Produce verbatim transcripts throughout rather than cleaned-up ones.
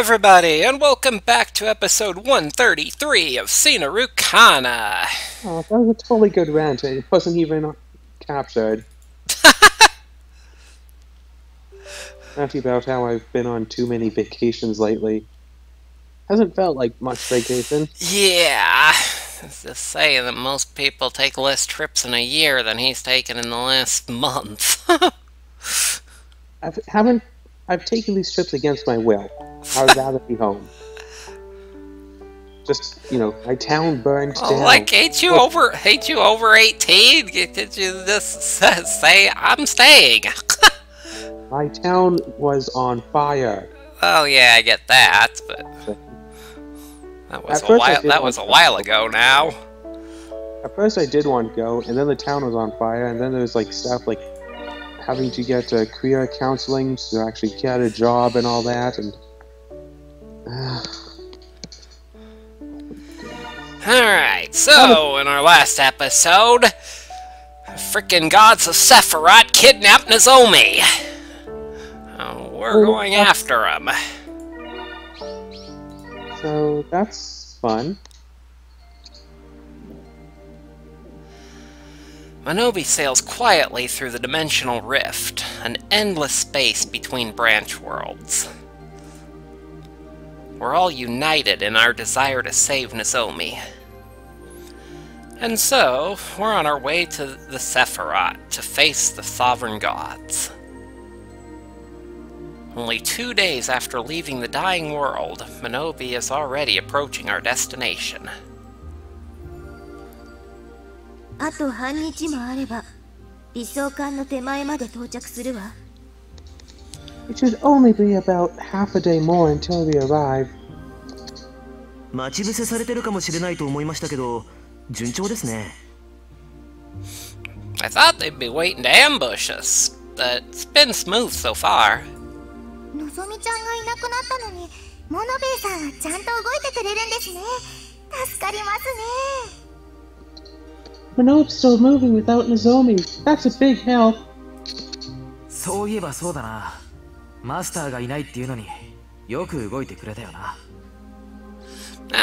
Hello everybody, and welcome back to episode one thirty-three of Seinarukana. Oh, that was a totally good rant. It wasn't even captured. Happy about how I've been on too many vacations lately. Hasn't felt like much vacation. Yeah, it's just saying that most people take less trips in a year than he's taken in the last month. I haven't... I've taken these trips against my will. I'd rather be home. Just, you know, my town burned oh, down. Like, ain't you over, ain't you over eighteen? Did you just say, I'm staying? My town was on fire. Oh, yeah, I get that, but... That was, a while, that was a while ago now. At first I did want to go, and then the town was on fire, and then there was, like, stuff, like... having to get uh, career counseling to actually get a job and all that, and... Uh. Alright, so, in our last episode, frickin' Gods of Sephiroth kidnapped Nozomi! Oh, we're going after him. So, that's fun. Minobe sails quietly through the dimensional rift, an endless space between branch worlds. We're all united in our desire to save Nozomi. And so, we're on our way to the Sephiroth to face the Sovereign Gods. Only two days after leaving the dying world, Minobe is already approaching our destination. It should only be about half a day more until we arrive. I thought they'd be waiting to ambush us, but it's been smooth so far. Minobe's still moving without Nozomi. That's a big help. Now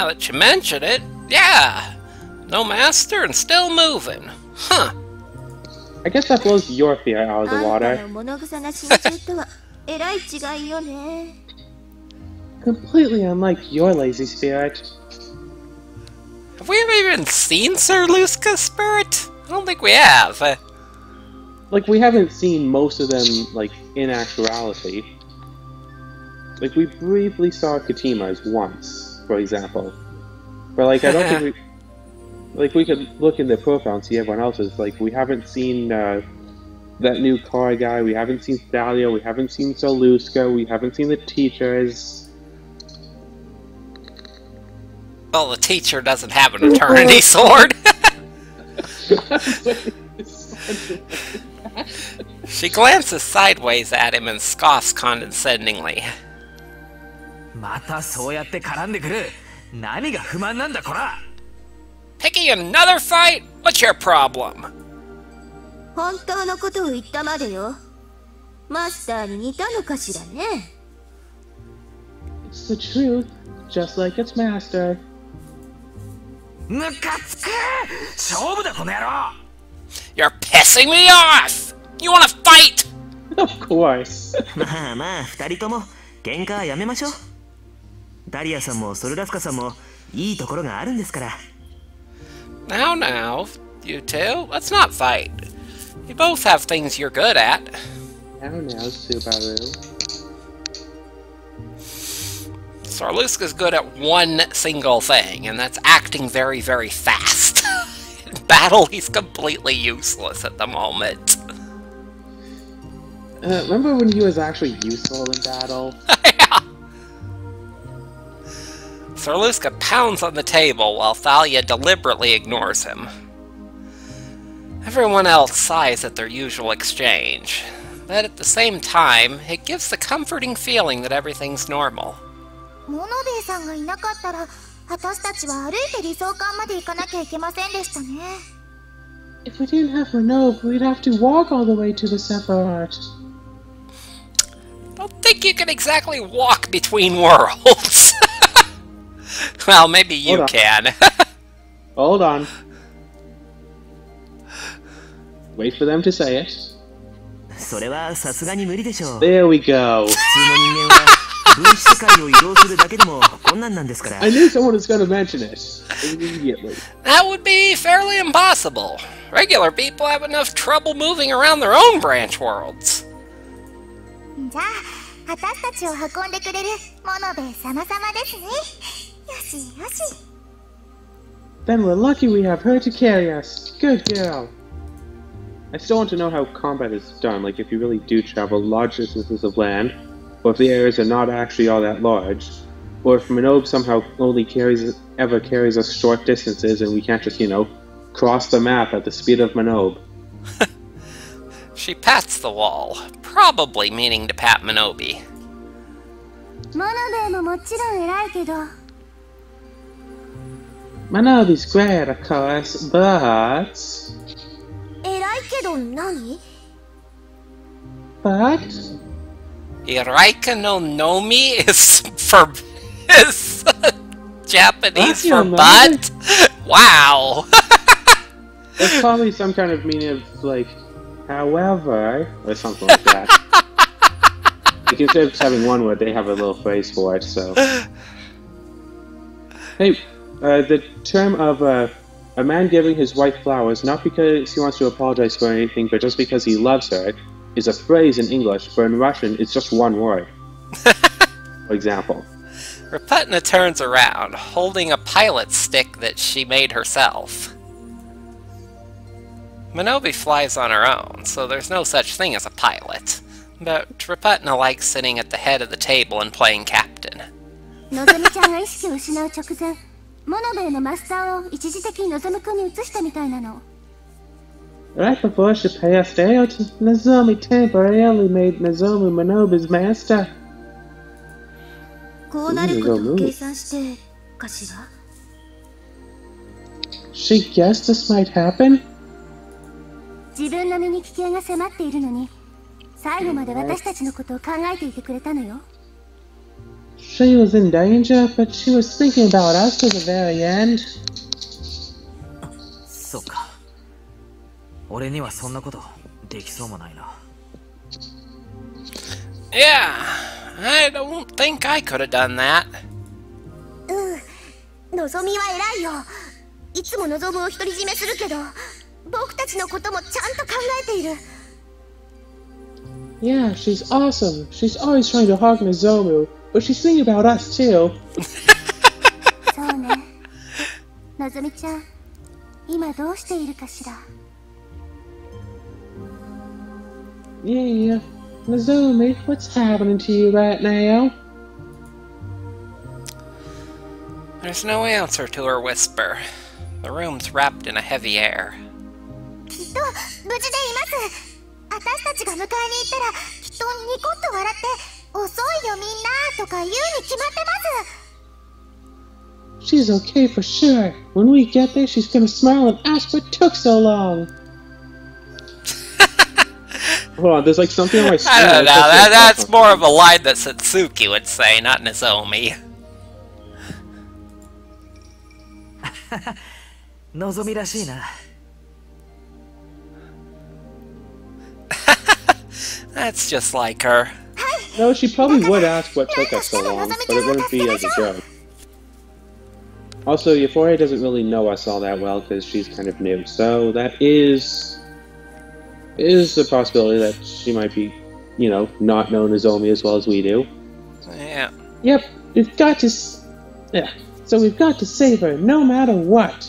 that you mention it, yeah. No master and still moving. Huh. I guess that blows your fear out of the water. Completely unlike your lazy spirit. Have we ever even seen Sir Luska's spirit? I don't think we have. Like, we haven't seen most of them, like, in actuality. Like, we briefly saw Katima's once, for example. But, like, I don't think we... Like, we could look in their profile and see everyone else's. Like, we haven't seen uh, that new car guy, we haven't seen Thalia, we haven't seen Sir Luska, we haven't seen the teachers... Well, the teacher doesn't have an eternity sword. She glances sideways at him and scoffs condescendingly. Picking another fight? What's your problem? It's the truth, just like its master. You're pissing me off! You wanna fight? Of course. Now, now, you two, let's not fight. You both have things you're good at. Now, now, Subaru. Sir Luska's good at one single thing, and that's acting very, very fast. In battle, he's completely useless at the moment. Uh, remember when he was actually useful in battle? Yeah. Sir Luska pounds on the table while Thalia deliberately ignores him. Everyone else sighs at their usual exchange, but at the same time, it gives the comforting feeling that everything's normal. If we didn't have Renobe, we'd have to walk all the way to the Sephiroth. don't think you can exactly walk between worlds. Well, maybe you Hold can. Hold on. Wait for them to say it. There we go. I knew someone was going to mention it immediately. That would be fairly impossible. Regular people have enough trouble moving around their own branch worlds. Then we're lucky we have her to carry us. Good girl. I still want to know how combat is done, like if you really do travel large distances of land, or if the areas are not actually all that large, or if Minobe somehow only carries ever carries us short distances and we can't just, you know, cross the map at the speed of Minobe. She pats the wall, probably meaning to pat Minobe. Minobe's great, of course, but... But Iraika no Nomi is for is Japanese for butt. Wow. It's probably some kind of meaning of like, however, or something like that. Like instead of just having one word, they have a little phrase for it. So, hey, uh, the term of uh. a man giving his wife flowers, not because he wants to apologize for anything, but just because he loves her, is a phrase in English, but in Russian, it's just one word. For example. Raputna turns around, holding a pilot stick that she made herself. Minobe flies on her own, so there's no such thing as a pilot. But Raputna likes sitting at the head of the table and playing captain. Right before she passed out, Nozomi temporarily made Nozomi Minobe's master. She guessed this might happen? She was in danger, but she was thinking about us to the very end. Yeah, I don't think I could have done that. Yeah, she's awesome. She's always trying to hog Nozomu. But she's thinking about us too. Yeah, Nozomi, what's happening to you right now? There's no answer to her whisper. The room's wrapped in a heavy air. She's okay for sure. When we get there, she's gonna smile and ask what took so long. Hold on, there's like something on my screen. I don't know, that, that's more of a line that Satsuki would say, not Nozomi. Nozomi-rashii na. That's just like her. No, she probably would ask what took us so long, but it wouldn't be as a joke. Also, Euphoria doesn't really know us all that well because she's kind of new, so that is is the possibility that she might be, you know, not known as Nozomi as well as we do. Yeah. Yep. We've got to. S yeah. So we've got to save her, no matter what.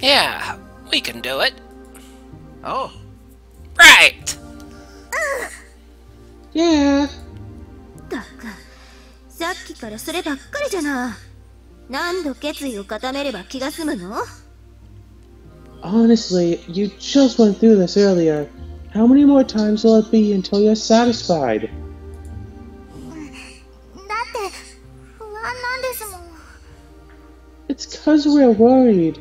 Yeah, we can do it. Oh. Right! Yeah! Honestly, you just went through this earlier. How many more times will it be until you're satisfied? It's because we're worried.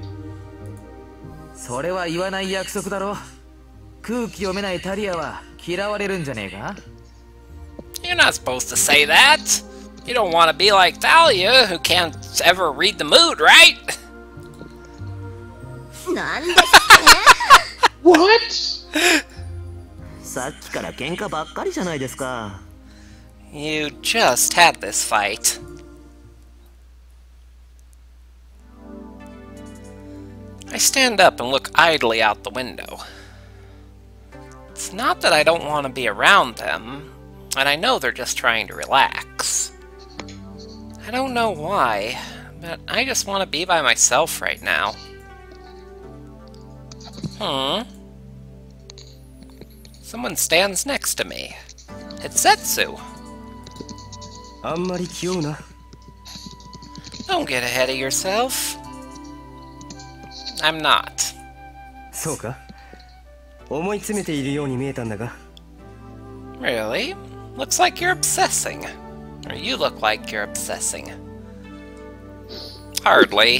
You're not supposed to say that. You don't want to be like Thalia, who can't ever read the mood, right? What? You just had this fight. I stand up and look idly out the window. It's not that I don't want to be around them, and I know they're just trying to relax. I don't know why, but I just want to be by myself right now. Hmm. Someone stands next to me. It's Setsu. Don't get ahead of yourself. I'm not. Really? Looks like you're obsessing. Or you look like you're obsessing. Hardly.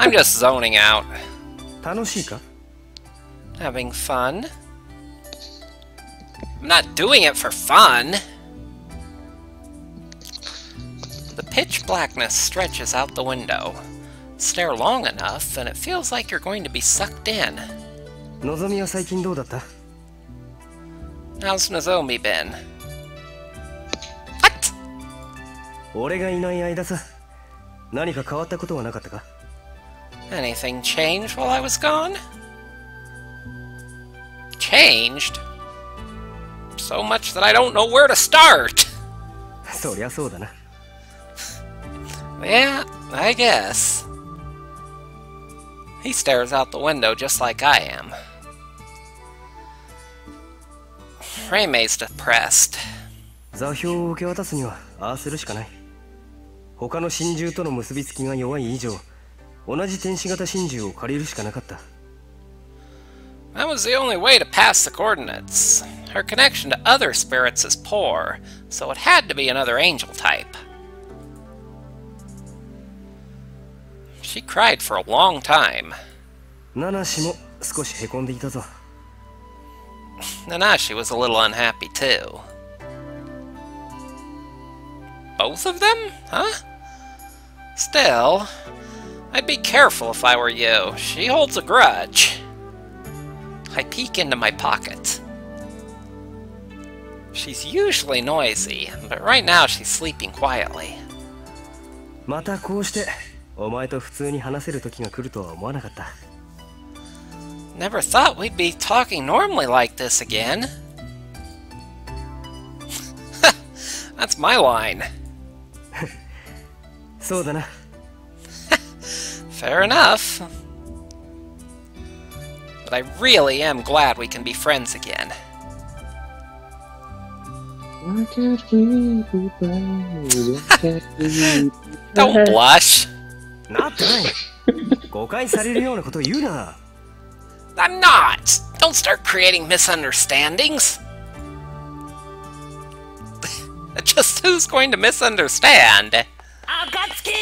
I'm just zoning out. Having fun? I'm not doing it for fun! The pitch blackness stretches out the window. Stare long enough, and it feels like you're going to be sucked in. How's Nozomi been? What? Anything changed while I was gone? Changed? So much that I don't know where to start! Yeah, I guess. He stares out the window just like I am. Reime's depressed. That was the only way to pass the coordinates. Her connection to other spirits is poor, so it had to be another angel type. She cried for a long time. Nanashi was a little unhappy too. Both of them? Huh? Still, I'd be careful if I were you. She holds a grudge. I peek into my pocket. She's usually noisy, but right now she's sleeping quietly. Never thought we'd be talking normally like this again. That's my line. Fair enough. But I really am glad we can be friends again. Why can't we be friends? Don't blush. I'm not! Don't start creating misunderstandings! Just who's going to misunderstand? Akatsuki!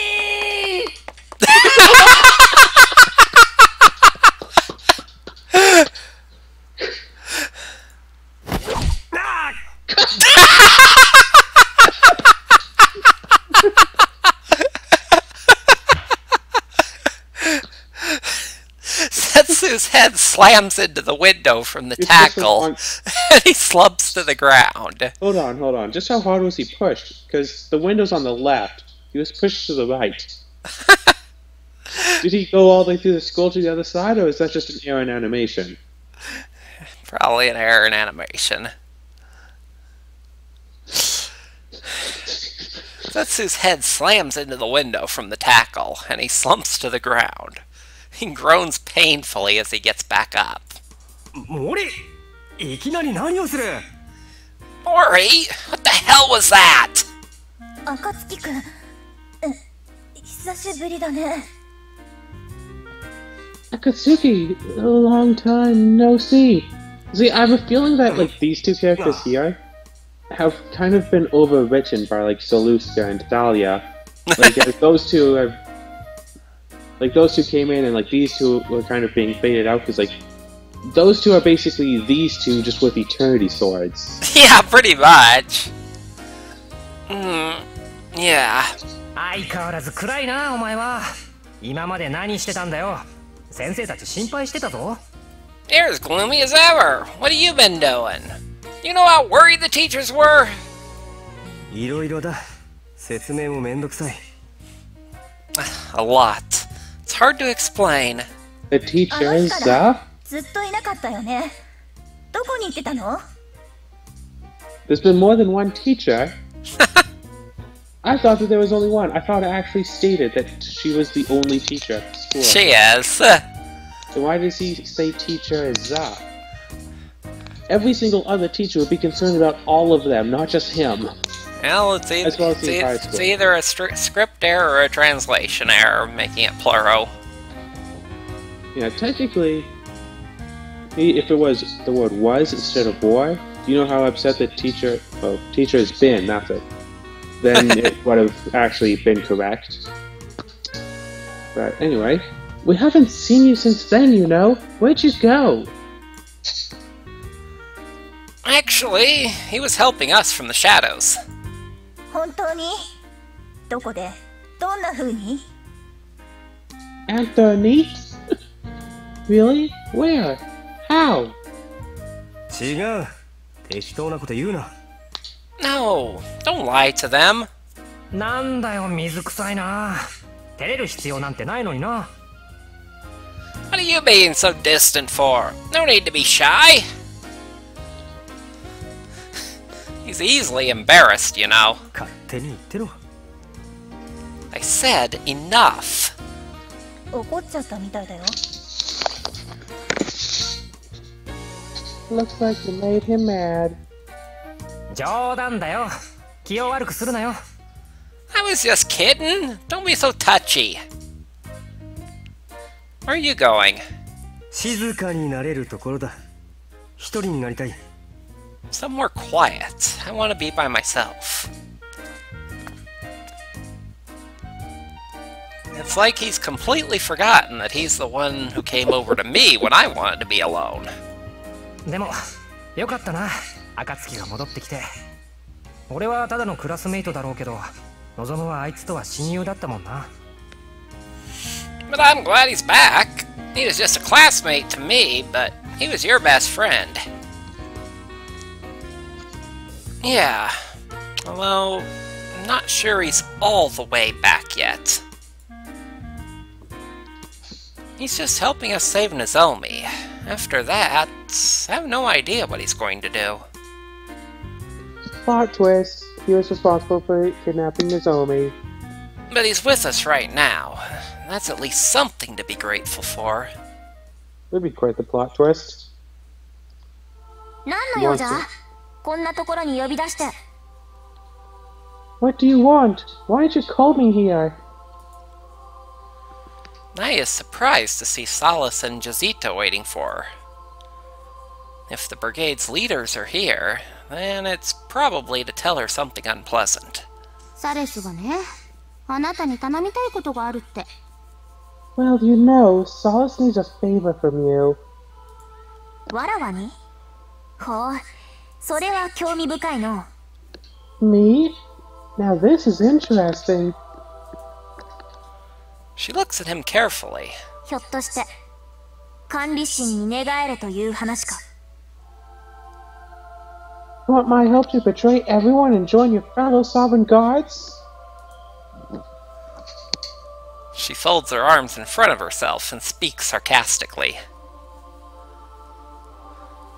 His head slams into the window from the it's tackle, and he slumps to the ground. Hold on, hold on. Just how hard was he pushed? Because the window's on the left. He was pushed to the right. Did he go all the way through the skull to the other side, or is that just an error in animation? Probably an error in animation. Setsu's head slams into the window from the tackle, and he slumps to the ground. He groans painfully as he gets back up. Mori! Mori! What the hell was that? Akatsuki-kun... Akatsuki, a long time no see. See, I have a feeling that like these two characters here have kind of been overwritten by like Sir Luska and Thalia. Like those two have... Like, those two came in, and, like, these two were kind of being faded out, because, like, those two are basically these two, just with eternity swords. Yeah, pretty much. Mm, yeah. You're as gloomy as ever. What have you been doing? You know how worried the teachers were? A lot. It's hard to explain. The teachers, uh? There's been more than one teacher. I thought that there was only one. I thought it actually stated that she was the only teacher at the school. She is. So why does he say teacher is Za? Every single other teacher would be concerned about all of them, not just him. Well, it's, e as well as it's, e it's either a script error or a translation error, making it plural. Yeah, technically, if it was the word was instead of boy, you know how upset the teacher, well, teacher has been, not that, then it would have actually been correct. But anyway, we haven't seen you since then, you know? Where'd you go? Actually, he was helping us from the shadows. Anthony? Really? Where? How? No, don't lie to them. What are you being so distant for? No need to be shy. He's easily embarrassed, you know. I said enough. Looks like you made him mad. I was just kidding. Don't be so touchy. Where are you going? Somewhere quiet. I want to be by myself. It's like he's completely forgotten that he's the one who came over to me when I wanted to be alone. But I'm glad he's back. He was just a classmate to me, but he was your best friend. Yeah, although I'm not sure he's all the way back yet. He's just helping us save Nozomi. After that, I have no idea what he's going to do. Plot twist, he was responsible for kidnapping Nozomi. But he's with us right now. That's at least something to be grateful for. That'd be quite the plot twist. What do you want? Why did you call me here? Naya is surprised to see Solace and Jazito waiting for her. If the brigade's leaders are here, then it's probably to tell her something unpleasant. Well, you know, Solace needs a favor from you. Me? Now this is interesting. She looks at him carefully. You want my help to betray everyone and join your fellow sovereign guards? She folds her arms in front of herself and speaks sarcastically.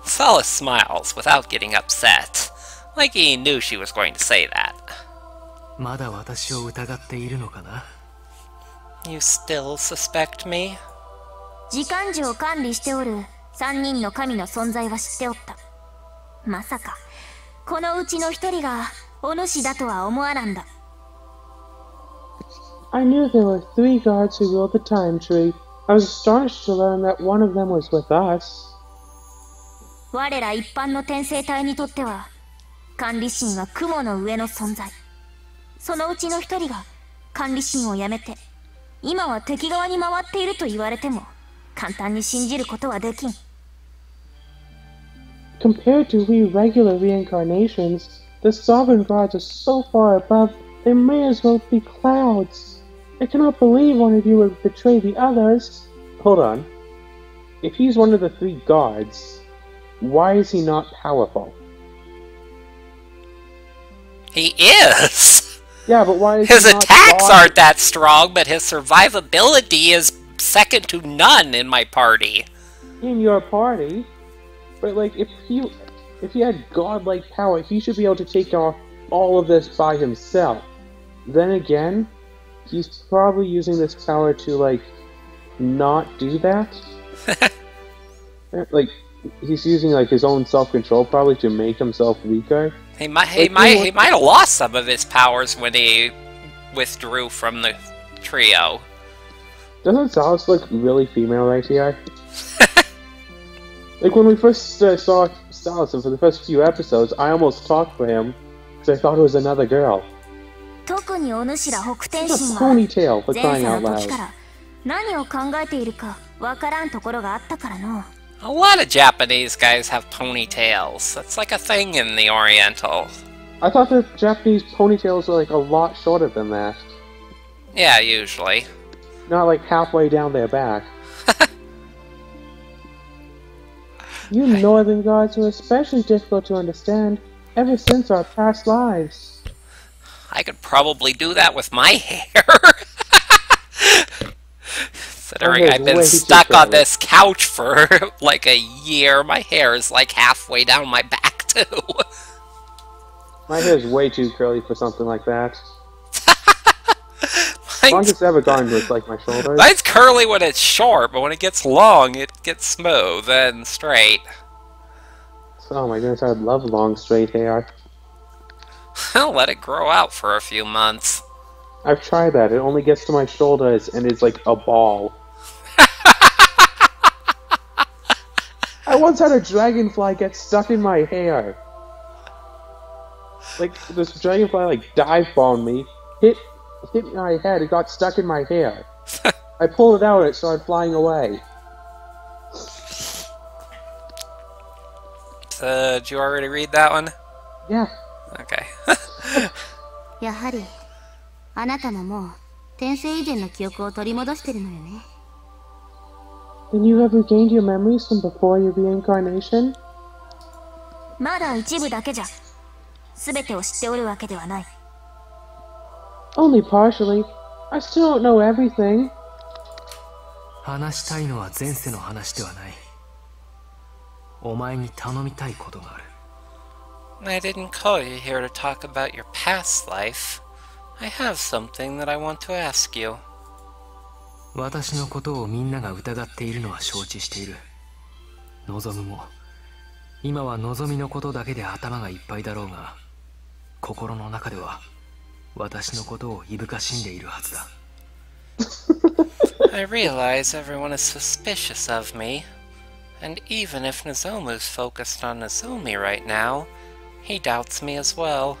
Solace smiles without getting upset, like he knew she was going to say that. You still suspect me? I knew there were three guards who ruled the Time Tree. I was astonished to learn that one of them was with us. Compared to we regular reincarnations, the Sovereign Gods are so far above, they may as well be clouds. I cannot believe one of you would betray the others. Hold on. If he's one of the three gods, why is he not powerful? He is! Yeah, but why is his he not attacks God? Aren't that strong, but his survivability is second to none in my party. In your party? But, like, if he, if he had godlike power, he should be able to take off all of this by himself. Then again, he's probably using this power to, like, not do that. Like, he's using, like, his own self-control probably to make himself weaker. He might, he, like, might, he might have lost some of his powers when he withdrew from the trio. Doesn't Solace look really female right here? Like, when we first uh, saw Solace for the first few episodes, I almost talked for him, because I thought it was another girl. It's a ponytail, for crying out loud. A lot of Japanese guys have ponytails. That's like a thing in the Oriental. I thought the Japanese ponytails were, like, a lot shorter than that. Yeah, usually. Not, like, halfway down their back. You northern gods were especially difficult to understand ever since our past lives. I could probably do that with my hair. Considering I've been stuck on this couch for like a year, my hair is like halfway down my back too. My hair's way too curly for something like that. Longest ever gone with like my shoulders. Mine's curly when it's short, but when it gets long, it gets smooth and straight. Oh my goodness, I'd love long straight hair. I'll let it grow out for a few months. I've tried that. It only gets to my shoulders and it's like a ball. I once had a dragonfly get stuck in my hair. Like, this dragonfly like dived on me, hit hit my head, it got stuck in my hair. I pulled it out and it started flying away. Uh, did you already read that one? Yeah. Okay. Then you have regained your memories from before your reincarnation? Only partially. I still don't know everything. I didn't call you here to talk about your past life. I have something that I want to ask you. I realize everyone is suspicious of me, and even if Nozomu's focused on Nozomi right now, he doubts me as well.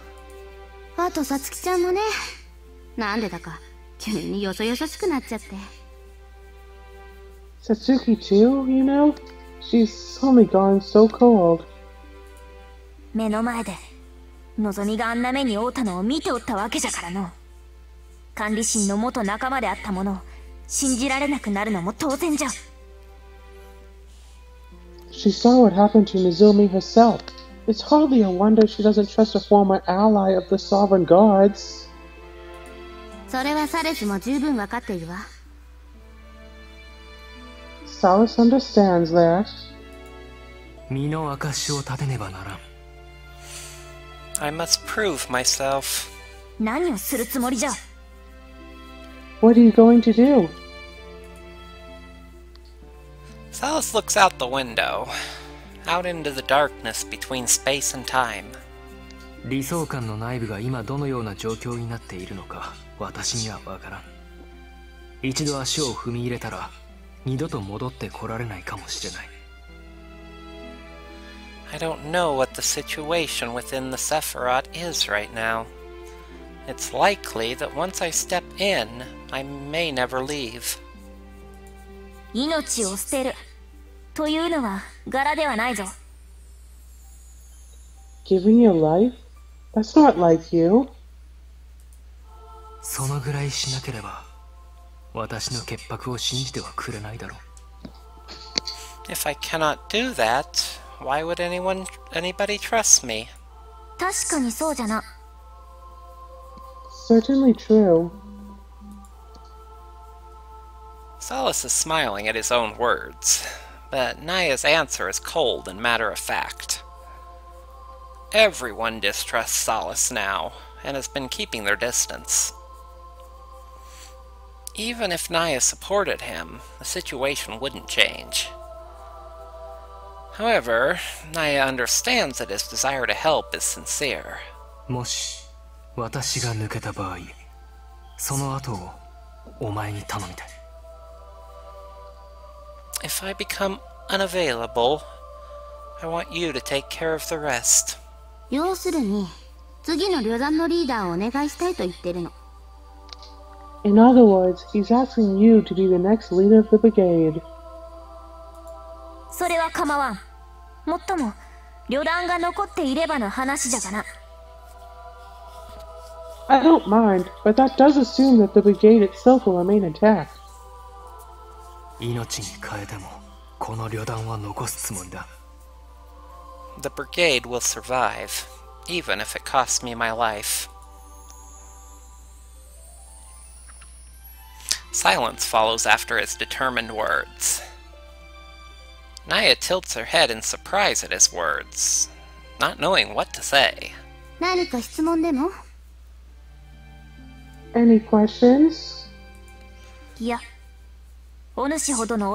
Satsuki too, you know? She's suddenly gone so cold. She saw what happened to Nozomi herself. It's hardly a wonder she doesn't trust a former ally of the Sovereign Gods. Solace understands that. I must prove myself. What are you going to do? Solace looks out the window, out into the darkness between space and time. I don't know what the situation within the Sephiroth is right now. It's likely that once I step in, I may never leave. 命を捨てるというのは柄ではないぞ。Giving your life? That's not like you. If I cannot do that, why would anyone, anybody trust me? Certainly true. Solace is smiling at his own words, but Naya's answer is cold and matter-of-fact. Everyone distrusts Solace now, and has been keeping their distance. Even if Naya supported him, the situation wouldn't change. However, Naya understands that his desire to help is sincere. If I become unavailable, I want you to take care of the rest. In other words, he's asking you to be the next leader of the brigade. I don't mind, but that does assume that the brigade itself will remain intact. The brigade will survive, even if it costs me my life. Silence follows after his determined words. Naya tilts her head in surprise at his words, not knowing what to say. Any questions? Yeah. No.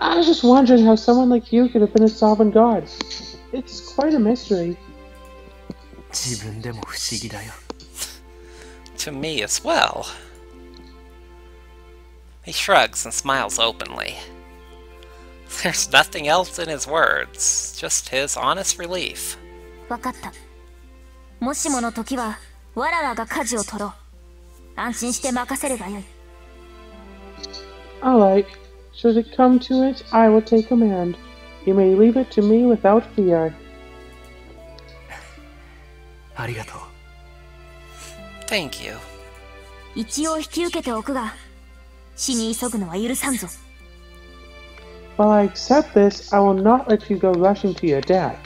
I was just wondering how someone like you could have been a sovereign god. It's quite a mystery. To me as well. He shrugs and smiles openly. There's nothing else in his words, just his honest relief. Alright, should it come to it, I will take command. You may leave it to me without fear. Thank you. While I accept this, I will not let you go rushing to your death.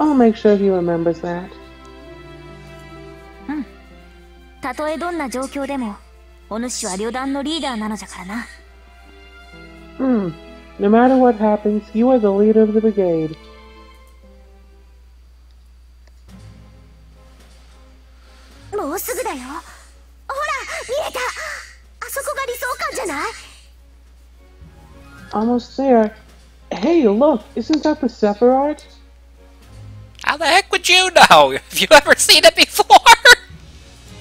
I'll make sure he remembers that. Hmm. No matter what happens, you are the leader of the brigade. Almost there. Hey, look, isn't that the Sephiroth? How the heck would you know? Have you ever seen it before?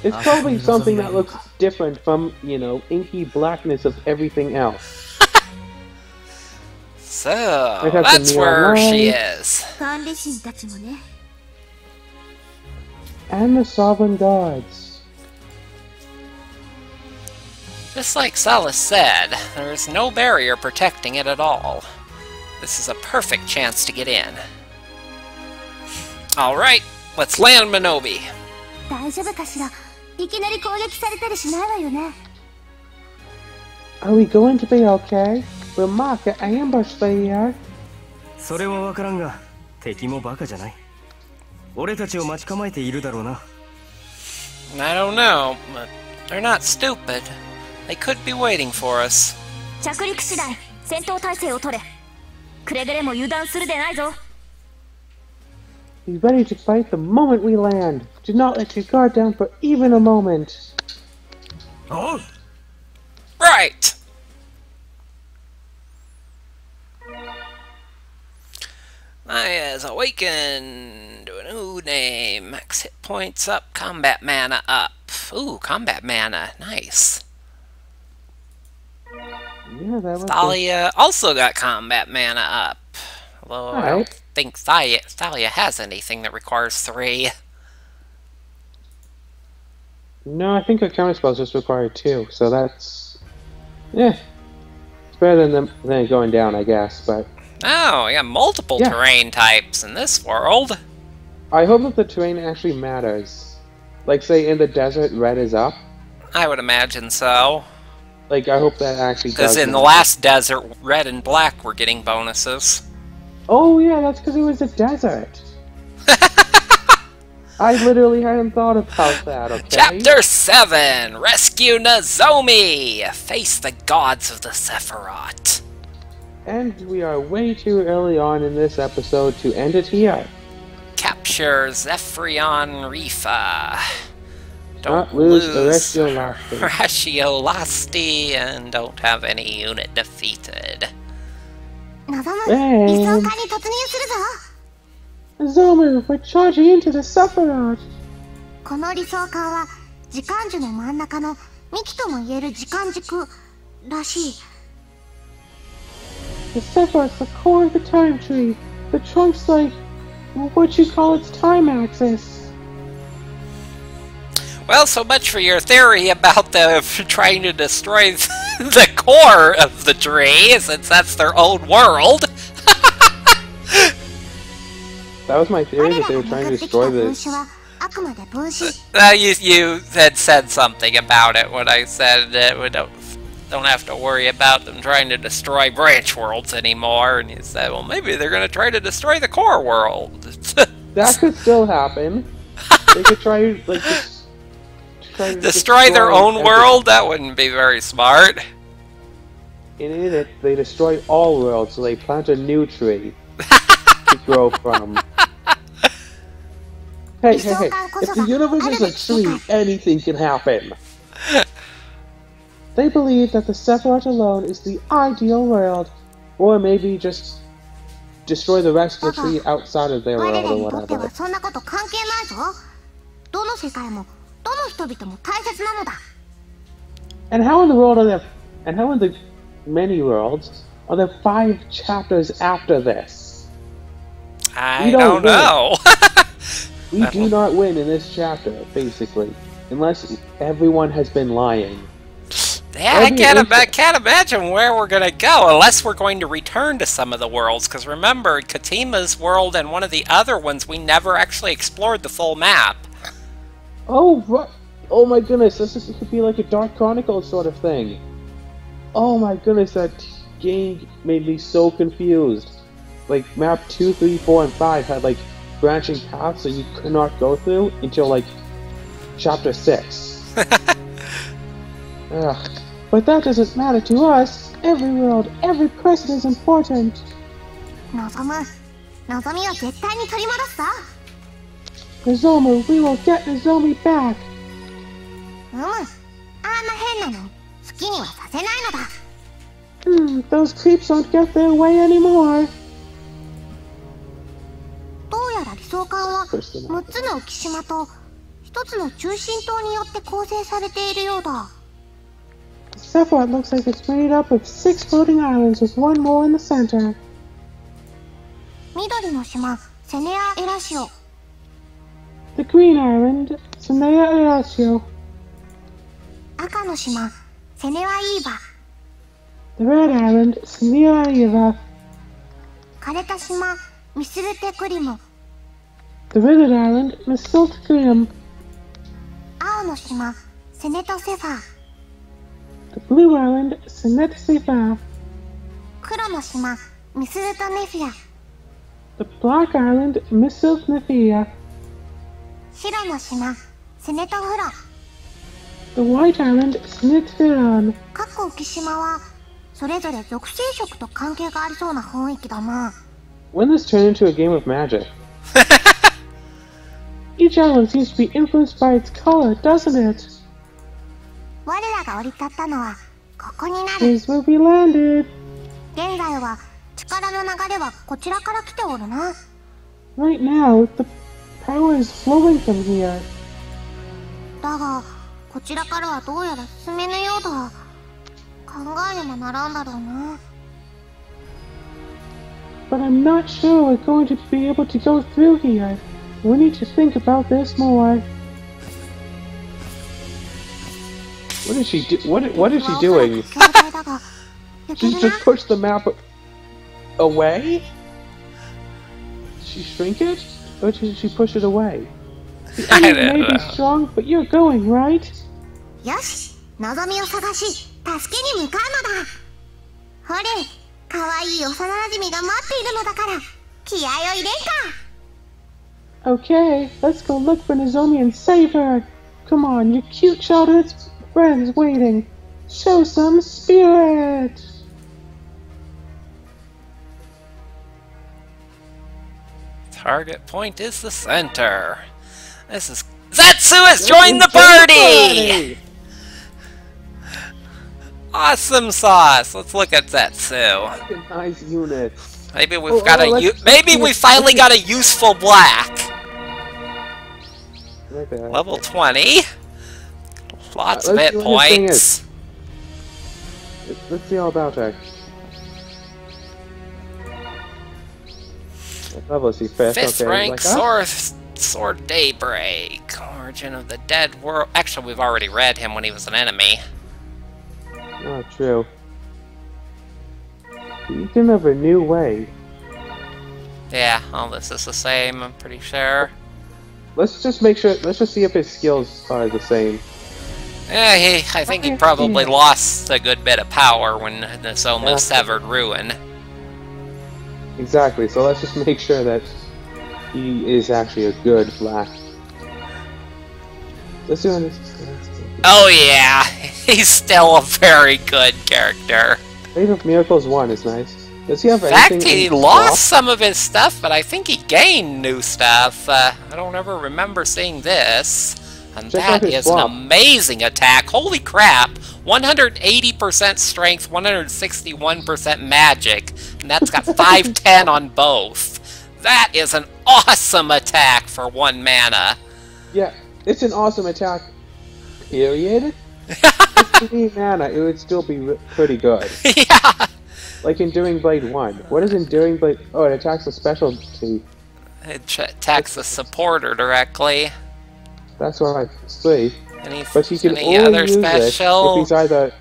It's probably something that looks different from, you know, inky blackness of everything else. So, that's where she is. And the Sovereign Gods. Just like Solace said, there is no barrier protecting it at all. This is a perfect chance to get in. Alright, let's land Minobe. Are we going to be okay? We'll mark an ambush there. I don't know, but they're not stupid. They could be waiting for us. Be ready to fight the moment we land. Do not let your guard down for even a moment. Oh! Right! Naya is awakened to a new name. Max hit points up, combat mana up. Ooh, combat mana. Nice. Yeah, that was Thalia cool. Also got combat mana up. Although right. I don't think Thalia, Thalia has anything that requires three. No, I think her counter spells just require two, so that's... yeah, it's better than, them, than going down, I guess, but... Oh, we got multiple yeah. terrain types in this world! I hope that the terrain actually matters. Like, say, in the desert, red is up? I would imagine so. Like, I hope that actually does. Because in matter. the last desert, red and black were getting bonuses. Oh yeah, that's because it was a desert! I literally hadn't thought about that, okay? Chapter seven! Rescue Nozomi! Face the Gods of the Sephiroth! And we are way too early on in this episode to end it here. Capture Zephrion Rifa. Don't lose, lose Arashiolasti, and don't have any unit defeated. Hey. Nozomi, we're charging into the Sephiroth! The Sephiroth's the core of the Time Tree. The trunk's like... what you call its time axis. Well, so much for your theory about the trying to destroy the core of the tree, since that's their own world. That was my theory, that they were trying to destroy this. Uh, you, you had said something about it when I said that we don't, don't have to worry about them trying to destroy branch worlds anymore, and you said, well, maybe they're going to try to destroy the core world. That could still happen. They could try, like, just, try to destroy, destroy their own everything. world? That wouldn't be very smart. In it, they destroy all worlds, so they plant a new tree to grow from. Hey, hey, hey, if the universe is a tree, anything can happen. They believe that the Sephiroth alone is the ideal world, or maybe just destroy the rest of the tree outside of their world or whatever. And how in the world are there, and how in the many worlds are there five chapters after this? I we don't, don't know. We do not win in this chapter, basically, unless everyone has been lying. Yeah, I can't, I can't imagine where we're going to go, unless we're going to return to some of the worlds, because remember, Katima's world and one of the other ones, we never actually explored the full map. Oh, right. Oh my goodness, this, is, this could be like a Dark Chronicle sort of thing. Oh my goodness, that game made me so confused. Like, map two, three, four, and five had, like, branching paths that you could not go through until, like, chapter six. Ugh. But that doesn't matter to us. Every world, every person is important. Nozomi, Nozomi, we will get Nozomi back. Hmm, those creeps don't get their way anymore. The Sephiroth looks like it's made up of six floating islands with one more in the center. The green island, Sunaya Arashio Aka no Shima. The red island, Senevaiiva Kareta Shima, Misudute Kurim. The red island, Misilt Nefia. Aono Shima, Seneto Sefa. The blue island, Senevaiiva Kuro no Shima, Misilt Nefia. The black island, Misilt Nefia. Shiro no Shima, Senevaiiva. The white island, Senevaiiva. When this turned into a game of magic. Each island seems to be influenced by its color, doesn't it? Here's where we landed! Right now, the power is flowing from here. But I'm not sure we're going to be able to go through here. We need to think about this more. What is she do? What What is she doing? She just pushed the map away. She shrink it, or did she push it away? The enemy I may know. be strong, but you're going right. Yoshi, Nozomi o sagashi, tasuke ni mukau no da. Hore, kawaii osana najimi ga matte iru no da kara, kiai o irei ka. Okay, let's go look for Nozomi and save her. Come on, your cute childhood friends waiting. Show some spirit. Target point is the center. This is Setsu has joined the party! Awesome sauce. Let's look at Setsu. Nice unit. Maybe we've oh, got oh, a maybe we finally got a useful black. Right Level twenty. Lots uh, of hit points. Let's see all about her. Level fifth. Fifth okay. rank like, ah. source. Sword Daybreak, Origin of the Dead World. Actually, we've already read him when he was an enemy. Oh, true. You can have a new way. Yeah, all this is the same, I'm pretty sure. Let's just make sure, let's just see if his skills are the same. Yeah, he, I think okay. he probably yeah. lost a good bit of power when Nozomi yeah. severed Ruin. Exactly, so let's just make sure that he is actually a good black. Let's do this. Oh yeah, he's still a very good character. Fate of Miracles one is nice. Does he have anything? In fact, anything he lost off? some of his stuff, but I think he gained new stuff. Uh, I don't ever remember seeing this. And Check that is block. an amazing attack. Holy crap! one hundred eighty percent strength, one hundred sixty-one percent magic, and that's got five ten on both. That is an awesome attack for one mana. Yeah, it's an awesome attack, period. If it was mana, it would still be pretty good. Yeah. Like Enduring Blade one. What is Enduring Blade? Oh, it attacks a specialty. It attacks a supporter directly. That's what I see. Any, but he can any only other use special? It if he's either...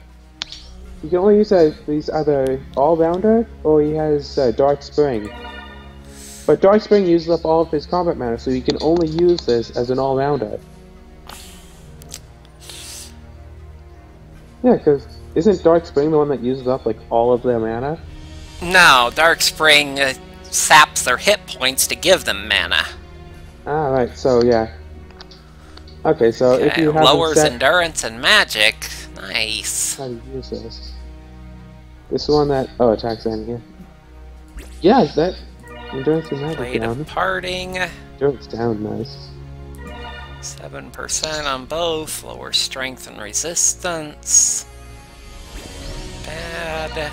He can only use it if he's either all-rounder, or he has uh, Dark Spring. But Dark Spring uses up all of his combat mana, so you can only use this as an all-rounder. Yeah, because isn't Dark Spring the one that uses up like all of their mana? No, Dark Spring uh, saps their hit points to give them mana. Ah, right. So yeah. Okay, so yeah, if you have lowers set... endurance and magic, nice. How do you use this? This one that oh attacks in here. Yeah, is that. Endurance and magic Blade down. of Parting. Endurance down, nice. seven percent on both. Lower strength and resistance. Bad.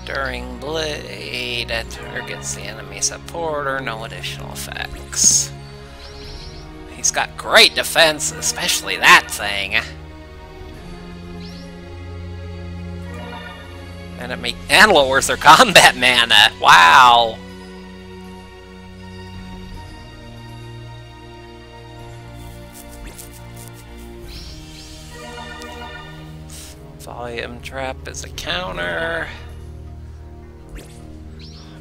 Enduring Blade. Targets the enemy supporter. No additional effects. He's got great defense, especially that thing. Enemy and lowers their combat mana. Wow. Volume Trap is a counter.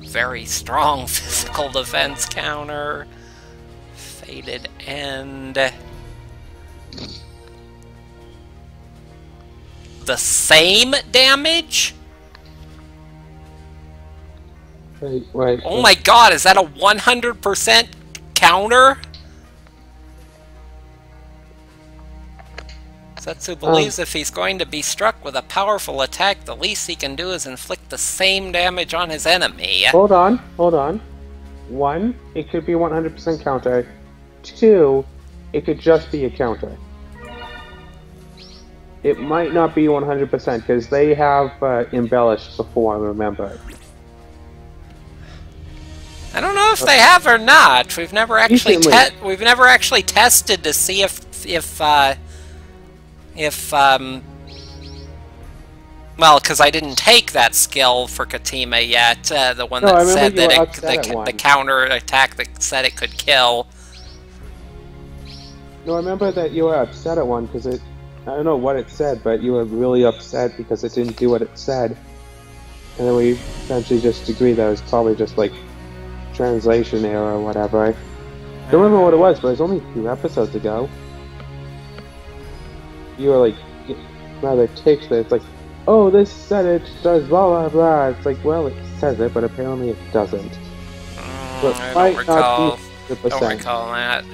Very strong physical defense counter. Fated End. The same damage? Wait, wait, oh wait. my god, is that a one hundred percent counter? Setsu believes um, if he's going to be struck with a powerful attack, the least he can do is inflict the same damage on his enemy. Hold on, hold on. One, it could be one hundred percent counter. Two, it could just be a counter. It might not be one hundred percent, because they have uh, embellished before, remember. I don't know if they have or not. We've never actually te we've never actually tested to see if if uh, if um, well, because I didn't take that skill for Katima yet. Uh, the one no, that said that it, the, the, the counter attack that said it could kill. No, I remember that you were upset at one because it I don't know what it said, but you were really upset because it didn't do what it said. And then we eventually just agreed that it was probably just like translation error or whatever. I don't remember what it was, but it was only a few episodes ago. You were like, rather kicked that it's like, oh, this said it does blah blah blah. It's like, well, it says it, but apparently it doesn't. Mm, but I don't recall. Don't recall that.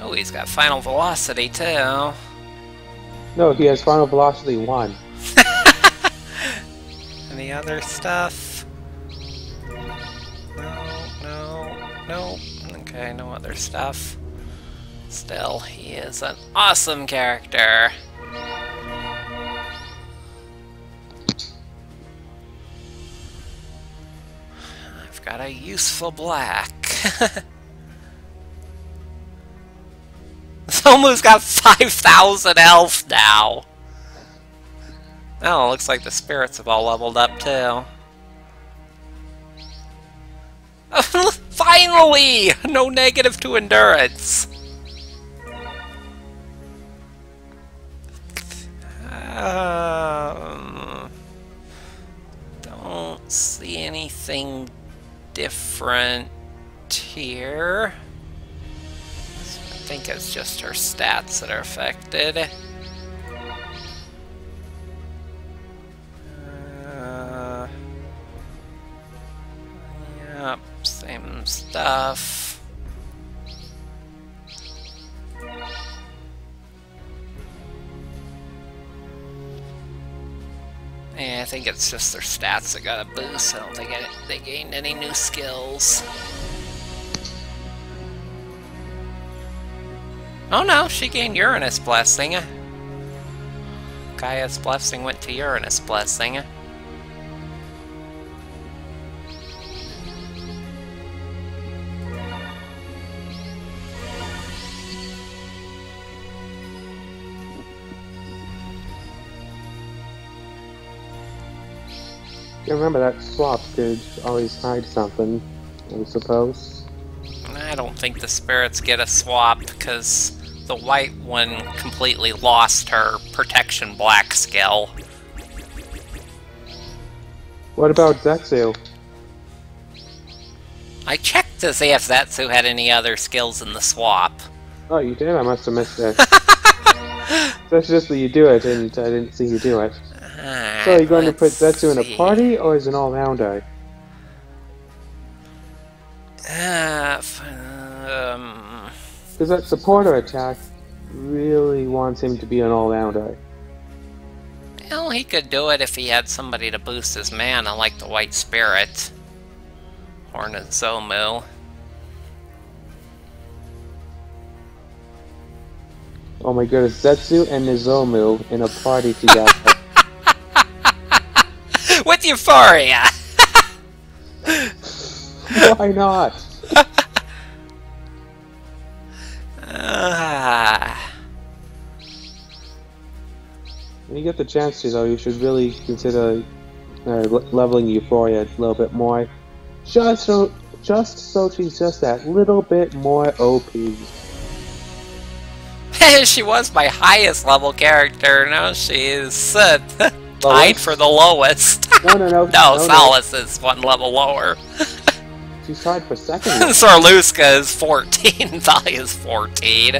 Oh, he's got final velocity too. No, he has final velocity one. Any other stuff? No, no, no. Okay, no other stuff. Still, he is an awesome character. I've got a useful black. Zomu's got five thousand health now. Oh, looks like the spirits have all leveled up too. Finally! No negative to endurance. Um, don't see anything different here. I think it's just her stats that are affected. Uh, yep, same stuff. Yeah, I think it's just their stats that got a boost. I don't think it, they gained any new skills. Oh no, she gained Uranus Blessing. Gaia's Blessing went to Uranus Blessing. You remember that swap could always hide something, I suppose. I don't think the spirits get a swap because the white one completely lost her protection black skill. What about Zetsu? I checked to see if Zetsu had any other skills in the swap. Oh, you did? I must have missed it. That's just that you do it, and I didn't see you do it. Uh, so are you going to put Zetsu in a party, or is it an all-rounder? Ah, uh, um... Because that supporter attack really wants him to be an all-rounder. Well, he could do it if he had somebody to boost his mana, like the White Spirit. Or Nozomu. Oh my goodness, Zetsu and Nozomu in a party together. With Euphoria! Why not? uh, when you get the chance to, though, you should really consider uh, leveling Euphoria a little bit more. Just so, just so she's just that little bit more O P. She was my highest level character. Now she is uh, tied for the lowest. No, no, no. no, no Solace no. is one level lower. She's tied for second. Sir Luska is fourteen. Thalia is fourteen.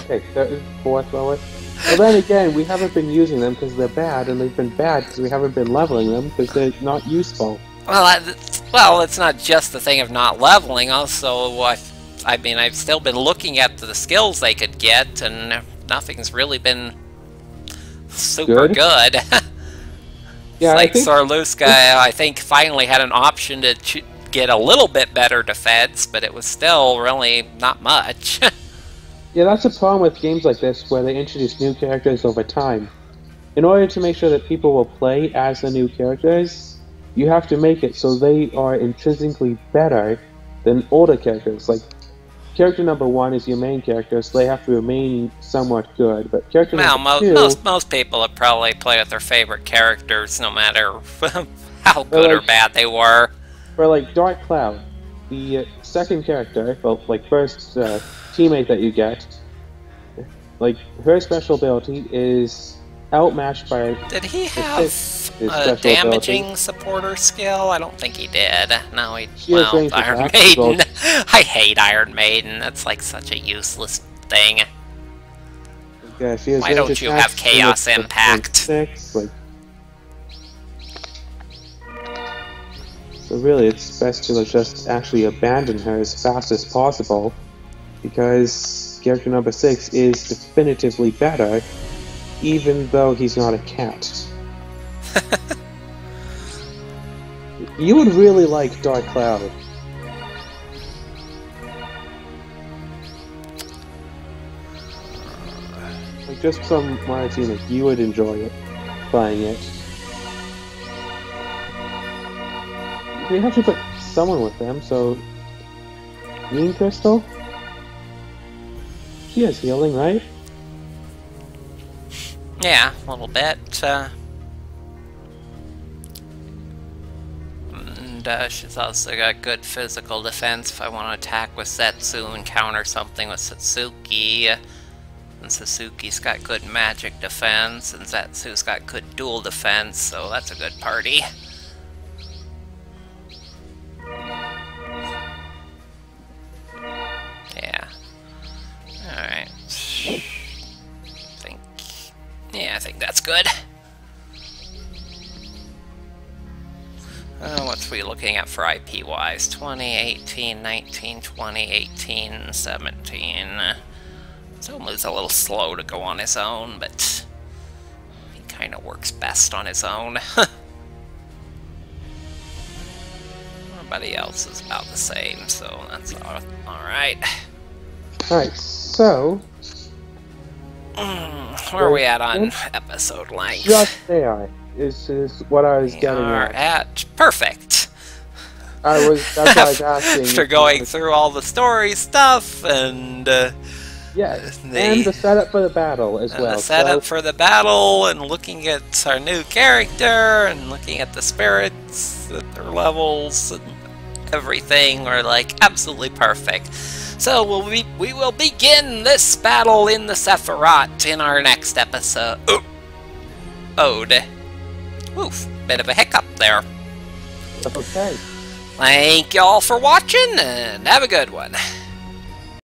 Okay, third, fourth lowest. But then again, we haven't been using them because they're bad, and they've been bad because we haven't been leveling them because they're not useful. Well, I, well, it's not just the thing of not leveling. Also, I, I mean, I've still been looking at the skills they could get, and nothing's really been super good. good. Yeah, like Sir Luska, I think finally had an option to cho get a little bit better defense, but it was still really not much. Yeah, that's the problem with games like this, where they introduce new characters over time. In order to make sure that people will play as the new characters, you have to make it so they are intrinsically better than older characters. Like, character number one is your main character, so they have to remain somewhat good, but character well, number mo two... Most, most people have probably played with their favorite characters, no matter how good like, or bad they were. For like Dark Cloud, the second character, well, like first uh, teammate that you get, Like, her special ability is outmatched by... Did he have a damaging ability. supporter skill? I don't think he did. No, he... She well, Iron Maiden. I hate Iron Maiden. That's like such a useless thing. Yeah, she has Why don't you have Chaos Impact? Six, like... So really, it's best to just actually abandon her as fast as possible, because character number six is definitively better, even though he's not a cat. You would really like Dark Cloud. Like, just from my team, like, you would enjoy it, playing it. We have to put someone with them, so... Green Crystal? She has healing, right? Yeah, a little bit. Uh, and uh, she's also got good physical defense if I want to attack with Setsu and counter something with Satsuki. And Satsuki's got good magic defense, and Setsu's got good dual defense, so that's a good party. Yeah. Alright. Think. Yeah, I think that's good. Uh, what's we looking at for I P wise? twenty, eighteen, nineteen, twenty, eighteen, seventeen. Zomu's a little slow to go on his own, but he kind of works best on his own. Everybody else is about the same, so that's all, all right. All right, so mm, where are we at on episode length? Just A I is is what I was we getting are at. at. Perfect. I was. That's what I was asking. After going through all the story stuff and uh, yes, the, and the setup for the battle as and well. The setup so. for the battle and looking at our new character and looking at the spirits, at their levels, and everything were like absolutely perfect. So we'll be, we will begin this battle in the Sephiroth in our next episode. Ooh. Ode. Oof, bit of a hiccup there. Okay. Thank y'all for watching and have a good one.